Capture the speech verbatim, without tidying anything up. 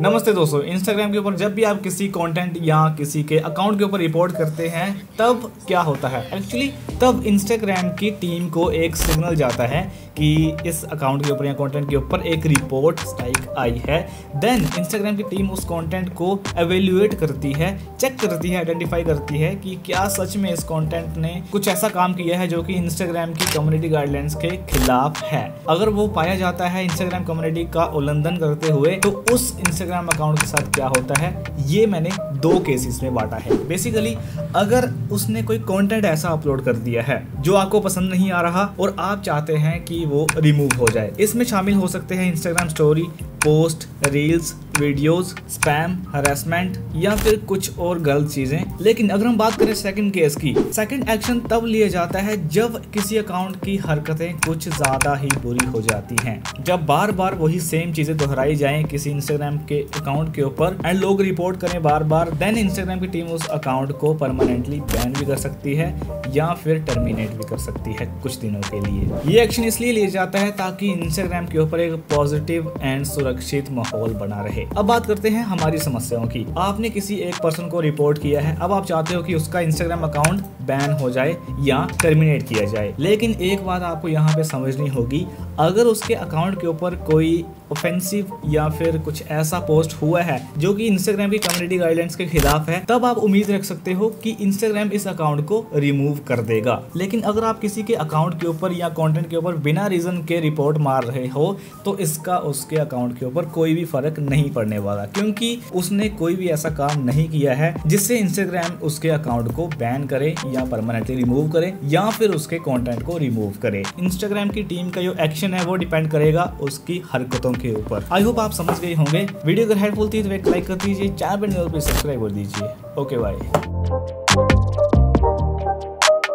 नमस्ते दोस्तों, इंस्टाग्राम के ऊपर जब भी आप किसी कंटेंट या किसी के अकाउंट के ऊपर रिपोर्ट करते हैं तब क्या होता है एक्चुअली, तब इंस्टाग्राम की टीम को एक सिग्नल जाता है कि इस अकाउंट के ऊपर या कंटेंट के ऊपर एक रिपोर्ट स्ट्राइक आई है। देन इंस्टाग्राम की टीम उस कंटेंट को एवेल्यूएट करती है, चेक करती है, आइडेंटिफाई करती है कि क्या सच में इस कंटेंट ने कुछ ऐसा काम किया है जो कि इंस्टाग्राम की कम्युनिटी गाइडलाइंस के खिलाफ है। अगर वो पाया जाता है इंस्टाग्राम कम्युनिटी का उल्लंघन करते हुए तो उस इंस्टाग्राम अकाउंट के साथ क्या होता है, ये मैंने दो केसेस में बांटा है। बेसिकली अगर उसने कोई कंटेंट ऐसा अपलोड कर दिया है जो आपको पसंद नहीं आ रहा और आप चाहते हैं कि वो रिमूव हो जाए, इसमें शामिल हो सकते हैं Instagram story, post, reels, videos, spam, harassment या फिर कुछ और गलत चीजें। लेकिन अगर हम बात करें सेकंड केस की, सेकंड एक्शन तब लिया जाता है जब किसी अकाउंट की हरकतें कुछ ज्यादा ही बुरी हो जाती हैं, जब बार बार वही सेम चीजें दोहराई जाएं किसी इंस्टाग्राम के अकाउंट के ऊपर एंड लोग रिपोर्ट करें बार बार, देन इंस्टाग्राम की टीम उस अकाउंट को परमानेंटली बैन भी कर सकती है या फिर टर्मिनेट भी कर सकती है कुछ दिनों के लिए। ये एक्शन इसलिए लिया जाता है ताकि इंस्टाग्राम के ऊपर एक पॉजिटिव एंड सुरक्षित माहौल बना रहे। अब बात करते हैं हमारी समस्याओं की। आपने किसी एक पर्सन को रिपोर्ट किया है, अब आप चाहते हो कि उसका इंस्टाग्राम अकाउंट बैन हो जाए या टर्मिनेट किया जाए, लेकिन एक बात आपको यहाँ पे समझनी होगी, अगर उसके अकाउंट के ऊपर कोई ऑफेंसिव या फिर कुछ ऐसा पोस्ट हुआ है जो कि इंस्टाग्राम की कम्युनिटी गाइडलाइंस के खिलाफ है, तब आप उम्मीद रख सकते हो कि इंस्टाग्राम इस अकाउंट को रिमूव कर देगा। लेकिन अगर आप किसी के अकाउंट के ऊपर या कंटेंट के ऊपर बिना रीजन के रिपोर्ट मार रहे हो तो इसका उसके अकाउंट के ऊपर कोई भी फर्क नहीं पड़ने वाला, क्योंकि उसने कोई भी ऐसा काम नहीं किया है जिससे इंस्टाग्राम उसके अकाउंट को बैन करे या परमानेंटली रिमूव करे या फिर उसके कंटेंट को रिमूव करे। इंस्टाग्राम की टीम का जो एक्शन है वो डिपेंड करेगा उसकी हरकतों के ऊपर। आई होप आप समझ गए होंगे। वीडियो अगर हेल्पफुल थी तो एक लाइक कर दीजिए, चैनल पर सब्सक्राइब कर दीजिए। Okay bye.